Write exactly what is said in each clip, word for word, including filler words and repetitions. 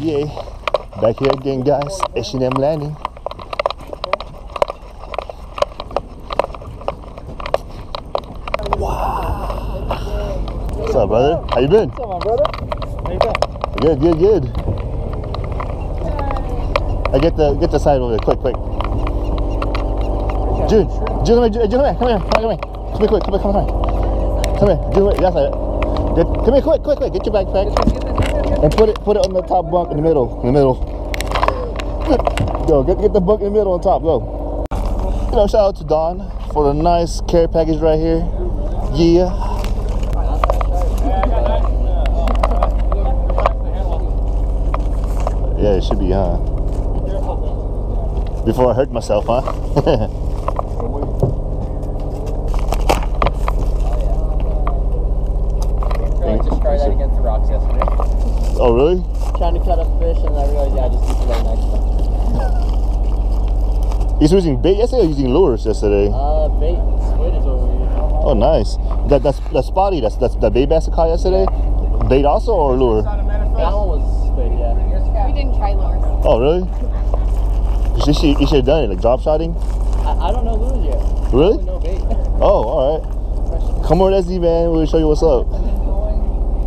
Yay. Back here again, guys. H and M landing. Wow. What's up, brother? How you been? What's up, my brother? How you been? Good, good, good. I get the get the side over there, quick, quick. June, June, June, come here, come here, come here, come here, quick, come here, come here, come here, June, that's it. Get, come here, quick, quick, quick, get your backpack and put it, put it on the top bunk in the middle, in the middle. Go, get, get the bunk in the middle on top, go. You know, shout out to Don for the nice care package right here. Yeah. Yeah, it should be, huh? Before I hurt myself, huh? Oh really? Trying to cut a fish and I realized yeah, I just used the right next one. You were using bait yesterday or using lures yesterday? Uh, bait. Squid is over here. Oh nice. That that's that spotty. That's that's that bait bass I caught yesterday. Bait also or lure? That one was bait. Yeah. We didn't try lures. Oh really? You should you should have done it like drop shotting. I, I don't know lures yet. Really? No bait. Oh all right. Come over, Ez, man. We'll show you what's up.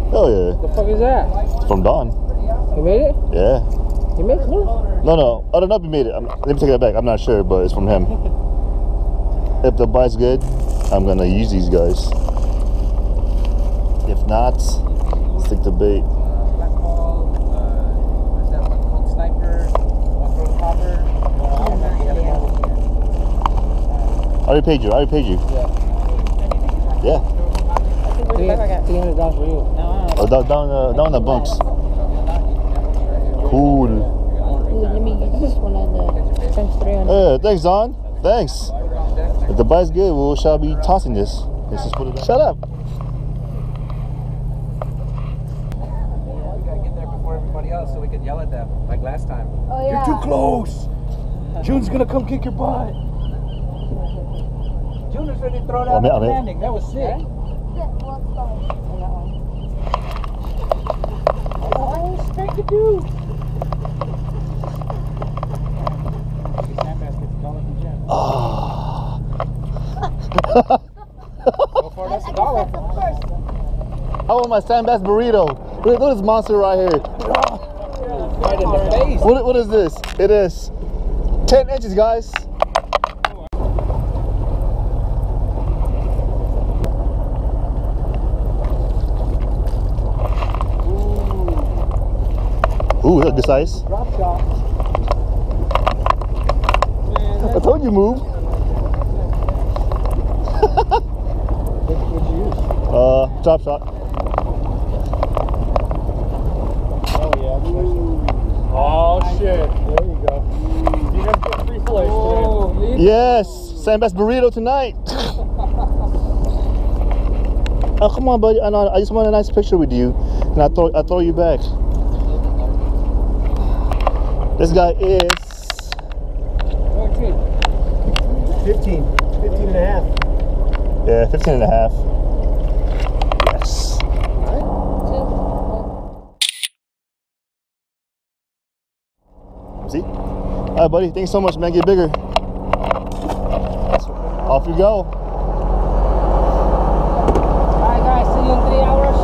Hell yeah. The fuck is that? From Dawn. You made it? Yeah. You made it? No, no. I don't know if you made it. I'm, let me take that back. I'm not sure, but it's from him. If the bite's good, I'm going to use these guys. If not, stick to bait. I already paid you. I already paid you. Yeah. Yeah. three hundred dollars for you. No. Oh, down, down, uh, down the bunks. Cool. Let me get this one on the French three hundred. Yeah, thanks, Don. Thanks. If the bite's good, we shall be tossing this. Let's just put it down. Shut up. Well, we gotta get there before everybody else so we can yell at them like last time. Oh, yeah. You're too close. June's gonna come kick your butt. June was already thrown out at the landing. That was sick. To do. Oh. Go for it, I, I dollar. I want my Sand Bass burrito. Look at this monster right here. Right in the face. What, what is this? It is ten inches, guys. Ooh, look at this ice. Drop shot. I told you move. What'd you use? Uh, drop shot. Oh yeah. Ooh. Oh shit. There you go. You have to free place. Oh, yes, Sand Bass burrito tonight. Oh come on, buddy. I know. I just want a nice picture with you, and I throw I throw you back. This guy is fifteen, fifteen and a half. Yeah, fifteen and a half. Yes. All right. See? All right, buddy. Thanks so much, man. Get bigger. Off you go. All right, guys. See you in three hours.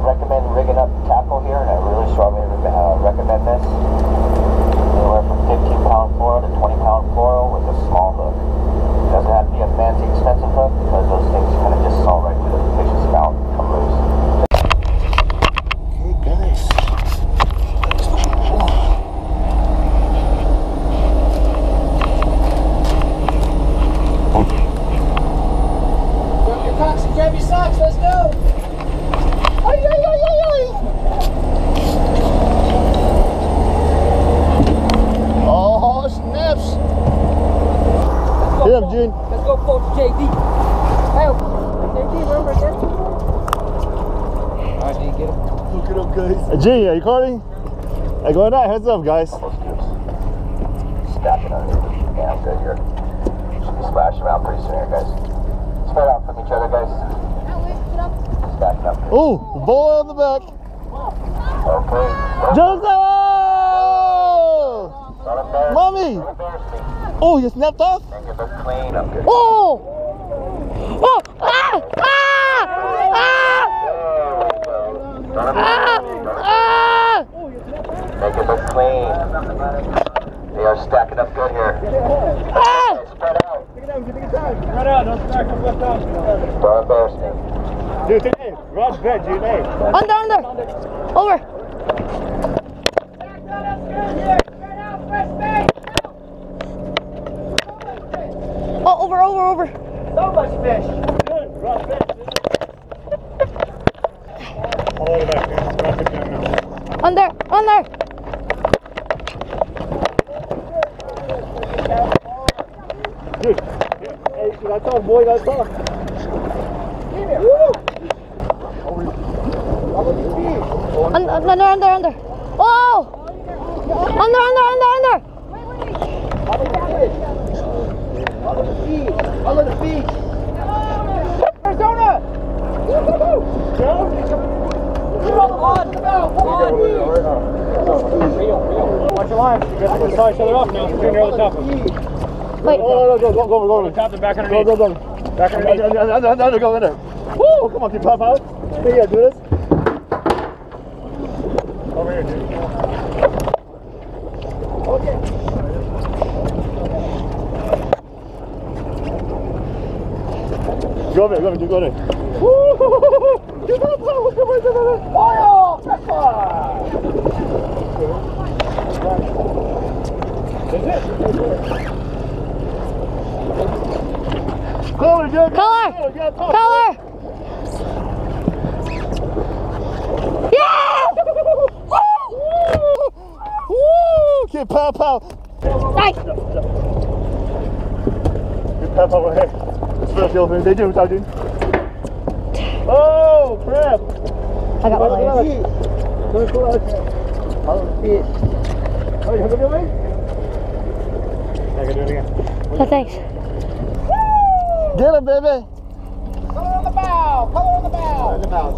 Recommend rigging up tackle here, and I really strongly uh, recommend this. Anywhere from fifteen pound fluoro to twenty pound fluoro with a small hook. It doesn't have to be a fancy expensive hook because those things kind of just saw right through the fish's mouth and come loose. Okay, guys. Grab your cocks and grab your socks, let's go! Oh, snaps! Get up, June. Let's go, folks, J D. Hey, J D, remember that? Alright, J D, get him. Look it up, guys. Uh, June, are you recording? Hey, go ahead, heads up, guys. Stacking on it. Yeah, I'm good here. Should be splashing out pretty soon here, guys. Spread out from each other, guys. Stacking up. Oh, boy on the back. Okay. Joseph! Mommy! Oh, you snapped off? Oh! Oh! Ah! Ah! Ah! Ah! Ah! Make it look clean. They are stacking up good here. Ah! Spread out. Take it down, take it down. Spread out, don't stack up left out. Don't embarrass me. Dude, take it. Rod's bed, June. On down there. Over. Back down, that's good here. Spread out, press base. Oh, over, over, over. So much fish. Good, Rod's bed. All the way back there. Drop it down now. On there, on there. Dude, hey, that's all, boy, that's all. Give me. Woo! On, on there, on there, on there. Oh! On there, on there, on there, on there. Wait, wait. On the beach. On the beach. Arizona! Woo-hoo-hoo! On, come out, come on! Watch your line. You guys are going to saw each other off now. Junior over the top of him. Wait. No, no, no, go, go, go, go. Over the top and back underneath. Go, go, go. Back underneath. Under, under, under, under, go in there. Woo! Come on, keep pop out. Hey, yeah, do this. Over here, dude. Okay. Go over there, go over there, go over there. Woo! Fire! That's fire! Color, Jim! Color! Color! Yeah! Woo! Woo! Get pow pow! Nice! Get pow pow right here. It's real deal. They do without doing. Oh crap! I got one of these. Come close. I'll see it. Oh, you have to do it? I can do it again. Oh, thanks. Woo! Get it, baby! Color on the bow! Color on the bow! Color on the bow.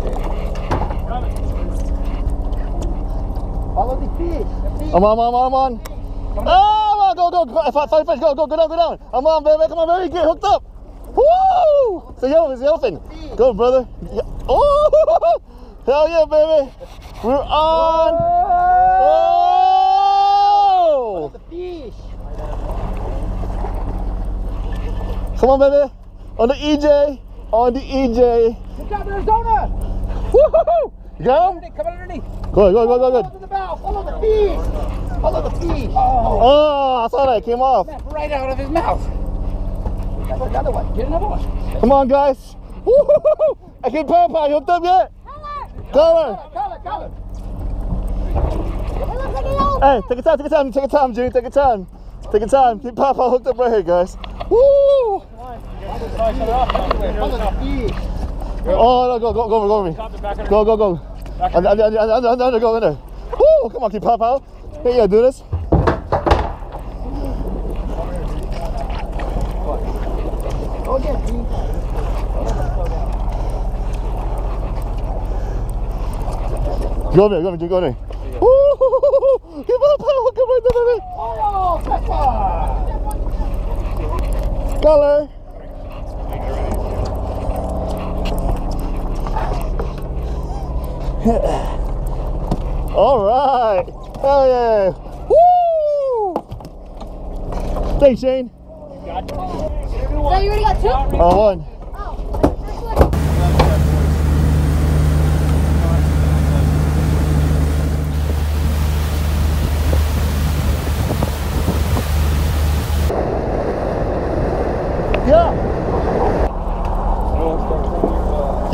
Follow the fish. I'm on, I'm on, I'm on. Come on. Oh, go, go, go. Fight, fight, fight. Go, go, go down, go down. I'm on, baby. Come on, baby. Get hooked up. Woo! It's a yellow, it's a yellow thing. Go, brother. Yeah. Oh! Hell yeah, baby. We're on. Oh! The fish. Come on, baby. On the E J. On the E J. Good job, Arizona. Woohoo! You got him? Come on underneath. Go, go, go, go, go. Follow the bow. Follow the fish. Follow the fish. Oh! Oh, I saw that. It came off. Right out of his mouth. Another one. Get another one. Come on, guys. Woo-hoo-hoo-hoo. I can't pop out. You hooked up yet? Color. Color. Color. Color. Hey, take your time. Take your time. Take your time, June. Take your time. Take your time. Keep pop out hooked up right here, guys. Woo! Oh, no, go, go, go, go over me. Go, go, go. Under, under, under, under, under, under, go in there. Woo! Come on, keep pop out. Hey, yeah, do this. Go over there, go over there, go over there. Woo! Give up, I'll come right there, baby. Oh, Papa! Color. All right. Hell yeah. Woo! Thanks, Shane. You got it. So you already got two? Oh, one.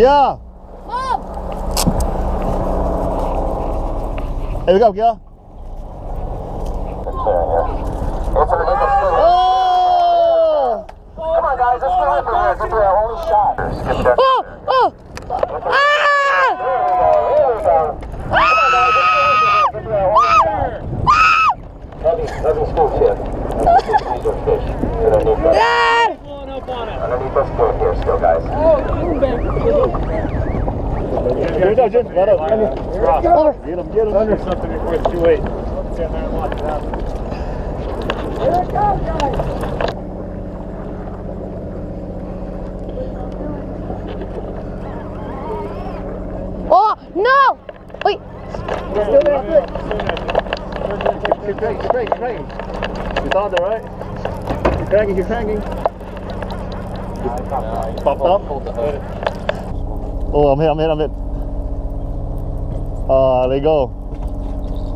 Yeah. Mom. Here we go, Gil. Oh! Come on, guys, let's go over here. This is our only shot. Oh! Oh! Ah! Here we go. Here we go. Come on, guys, let's go over here. This is our only shot. Nothing school kid. Nothing school fish. You don't need that. Underneath us, go here still, guys. Oh, Get him, get him under something before it's too late. Let's stand there and watch it happen. Here it comes, guys! Oh, no! Wait! Still there, good. You're cranking, you're cranking. You found it, right? You're cranking, you're cranking. Popped up? Oh, I'm hit, I'm hit, I'm hit. Uh, let go.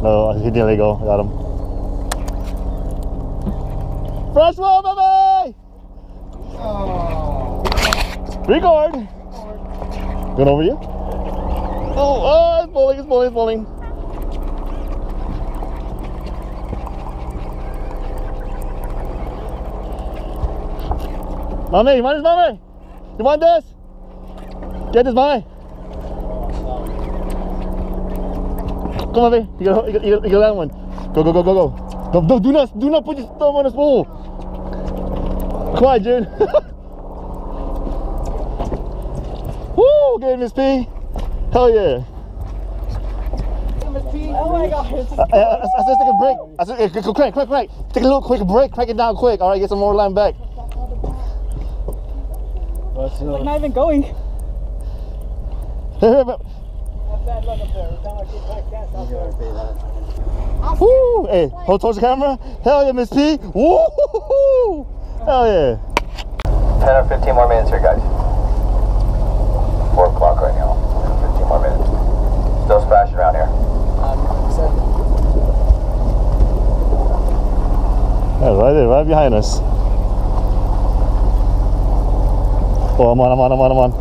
No, he didn't let go. Got him. Fresh one, baby! Oh. Record. Record. Going over you? Oh, oh, it's bowling, it's bowling, it's bowling. Mommy, you want this, mommy? You want this? Get this, mommy. Come on, baby. You got, you got, you got, you got that one. Go, go, go, go, go. Go, go. Do not, do not put your thumb on the spool. Come on, June. Woo! Good, Miss P. Hell yeah. Miss P. Oh my God. I, I, I, I said take a break. I said go crank, crank, crank. Take a little quick break. Crank it down quick. All right, get some more line back. It's not even going. Bad luck up there. We're down to black cast out there. Woo! Hey, hold towards the camera. Hell yeah, Miss P. Woo! -hoo -hoo. Hell yeah. ten or fifteen more minutes here, guys. four o'clock right now. fifteen more minutes. Still splashing around here. Yeah, right there, right behind us. Oh, I'm on, I'm on, I'm on, I'm on.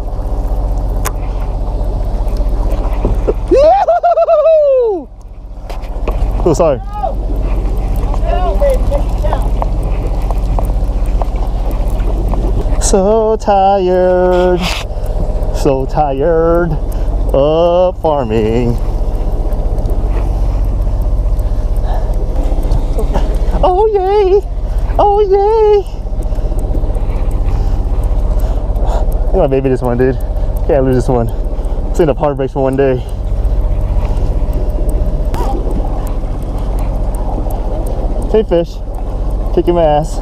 Oh, sorry. So tired, so tired of farming. Oh yay, oh yay. I'm gonna baby this one, dude. Can't lose this one. It's in the par breaks for one day. Hey fish, kicking my ass.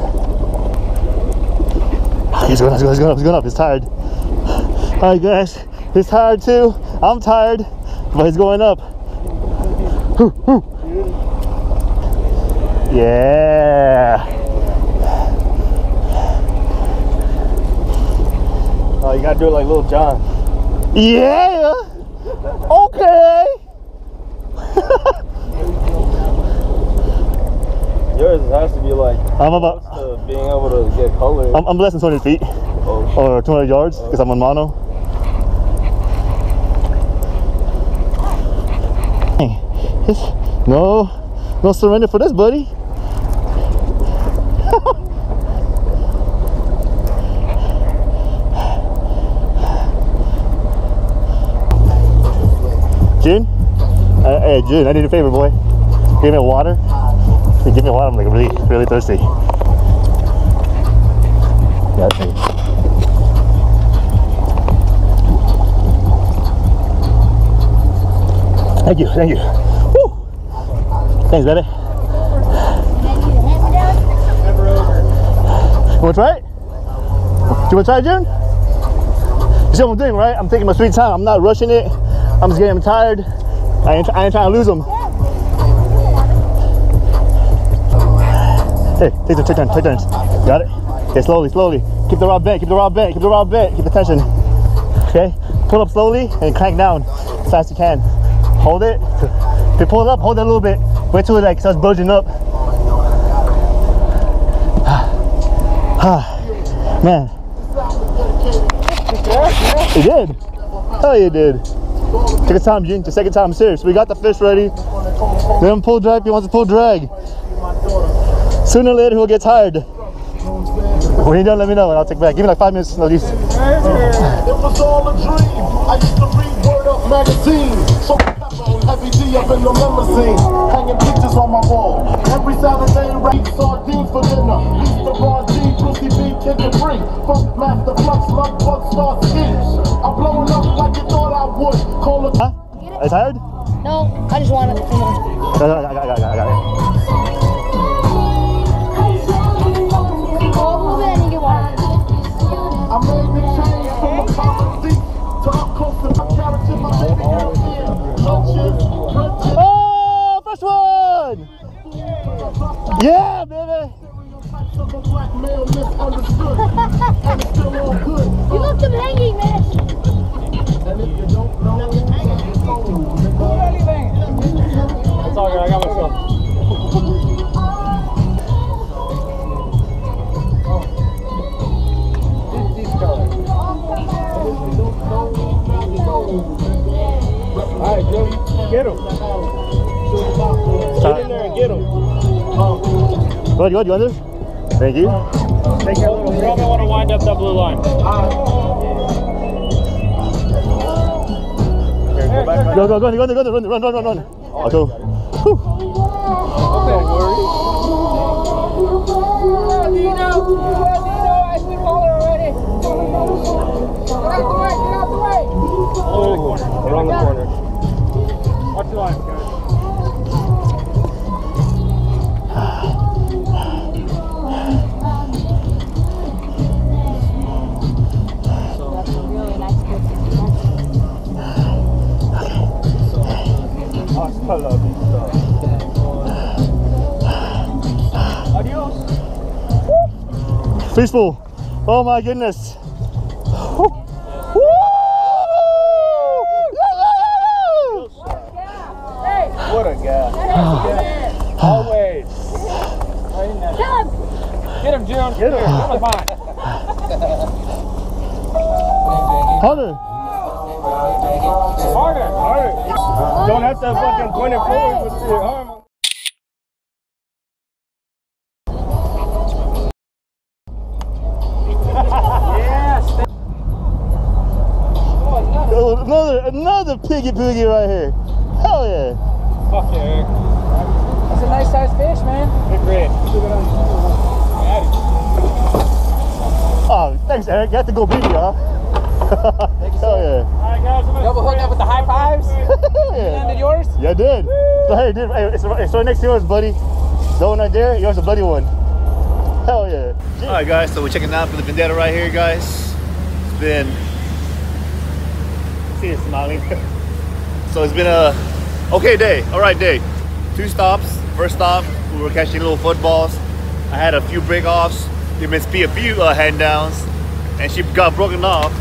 He's going up, he's going up, he's going up, he's tired. All right guys, he's tired too. I'm tired, but he's going up. Ooh, ooh. Yeah. Oh, you gotta do it like Little John. Yeah. Okay. Yours has to be like I'm about to being able to get color. I'm, I'm less than two hundred feet oh, or two hundred yards because oh. I'm on mono. Hey, no, no surrender for this, buddy. June, uh, hey June, I need a favor, boy. Give me water. They give me water, I'm like really, really thirsty. Yeah, that's me. Thank you, thank you. Woo! Thanks, baby. Never over. You want to try it? Do you want to try it, June? You see what I'm doing, right? I'm taking my sweet time. I'm not rushing it. I'm just getting tired. I ain't, I ain't trying to lose them. Hey, take turns, take turns, take turns. Got it? Okay, slowly, slowly. Keep the rod bent, keep the rod bent, keep the rod bent, keep the tension. Okay, pull up slowly and crank down as fast as you can. Hold it. If you pull it up, hold it a little bit. Wait till it like starts bulging up. Man. You did? Hell you did. Take your time, Gene. Take your time. I'm serious. We got the fish ready. Let him pull drag if he wants to pull drag. Sooner or later, he'll get tired. When you're done, let me know and I'll take back. Give me like five minutes at least. It was all a dream. I used to read Word Up magazine. So heavy D up in the limousine. Hanging pictures on my wall. Every Saturday, right sardines for dinner. Used to raw G, Brucey B, kick and free. Funk master, flux, luck, buck, star, ski. I'm blowing up like you thought I would. Call it. Huh? Are you tired? No. I just want it. I got it, I got it, I got it, I got it. Oh, first one! Yeah, baby! You left him hanging, man! That's all good, I got myself. Alright, Joe, get him. Get in there and get him. Good, good, you want this? Thank you. Take your little. You probably want to wind up that blue line. Alright. Go, go, go, go, go, run, run, run, run, run. I'll go. Whew. Dino, I see already. Get out the way. Oh, around the corner. Watch the line, guys. So that's a really nice picture. Hasta la vista. Adios. Peaceful. Oh my goodness. What a guy. Yeah. Always. Get him! Get him, June. Get him. Come on. Harder. Harder. Harder. Don't have to fucking point it forward with your arm. Yes. Oh, another, another piggy piggy right here. Hell yeah. Fuck yeah, Eric. That's a nice sized fish, man. Good grade. Oh, thanks, Eric. You have to go beat you, huh? Thank you, sir. Hell yeah. Alright, guys. Double hook up with the high fives. Yeah. You did yours? Yeah, I did. So, hey, dude, hey, it's, it's right next to yours, buddy. The one right there, yours is a bloody one. Hell yeah. Alright, guys, so we're checking out for the Vendetta right here, guys. It's been. I see it smiling. So, it's been a. Okay day, alright day. Two stops. First stop, we were catching little footballs. I had a few break-offs. Did Miss P a few uh, hand-downs. And she got broken off,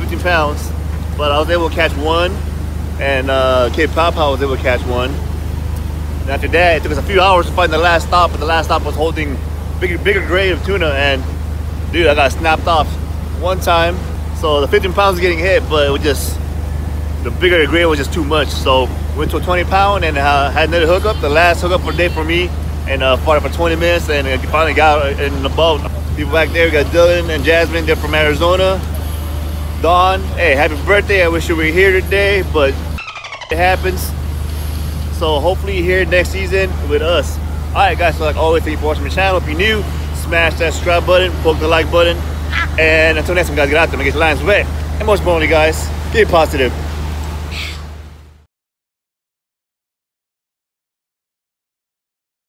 fifteen pounds. But I was able to catch one. And uh, Kid Papa was able to catch one. And after that, it took us a few hours to find the last stop. But the last stop was holding bigger, bigger grade of tuna. And dude, I got snapped off one time. So the fifteen pounds was getting hit, but it was just, the bigger the grade was just too much. So went to a twenty pound and uh, had another hookup, the last hookup for the day for me, and uh, fought for twenty minutes and uh, finally got in the boat. People back there, we got Dylan and Jasmine, they're from Arizona. Dawn, hey, happy birthday, I wish you were here today, but it happens. So hopefully you're here next season with us. All right guys, so like always, thank you for watching my channel. If you're new, smash that subscribe button, poke the like button, and until next time guys, get out there and get your lines wet. And most importantly guys, get positive.